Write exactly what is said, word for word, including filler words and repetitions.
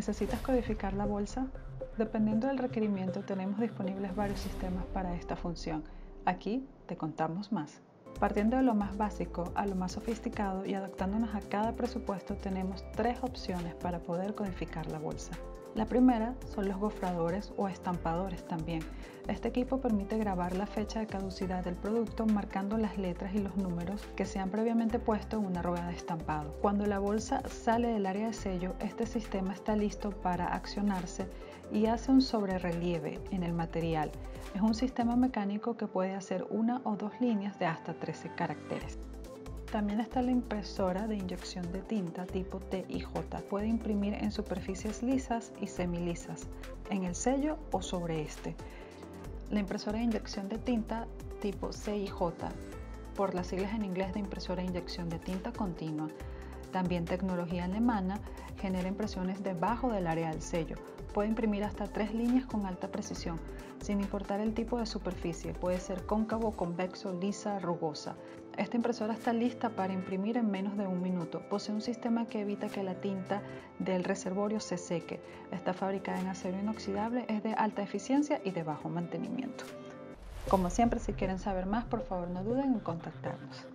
¿Necesitas codificar la bolsa? Dependiendo del requerimiento, tenemos disponibles varios sistemas para esta función. Aquí te contamos más. Partiendo de lo más básico a lo más sofisticado y adaptándonos a cada presupuesto, tenemos tres opciones para poder codificar la bolsa. La primera son los gofradores o estampadores también. Este equipo permite grabar la fecha de caducidad del producto marcando las letras y los números que se han previamente puesto en una rueda de estampado. Cuando la bolsa sale del área de sello, este sistema está listo para accionarse y hace un sobrerrelieve en el material. Es un sistema mecánico que puede hacer una o dos líneas de hasta trece caracteres. También está la impresora de inyección de tinta tipo T y J. Puede imprimir en superficies lisas y semilisas, en el sello o sobre este. La impresora de inyección de tinta tipo C y J, por las siglas en inglés de impresora de inyección de tinta continua. También tecnología alemana, genera impresiones debajo del área del sello. Puede imprimir hasta tres líneas con alta precisión, sin importar el tipo de superficie. Puede ser cóncavo, convexo, lisa, rugosa. Esta impresora está lista para imprimir en menos de un minuto. Posee un sistema que evita que la tinta del reservorio se seque. Está fabricada en acero inoxidable, es de alta eficiencia y de bajo mantenimiento. Como siempre, si quieren saber más, por favor no duden en contactarnos.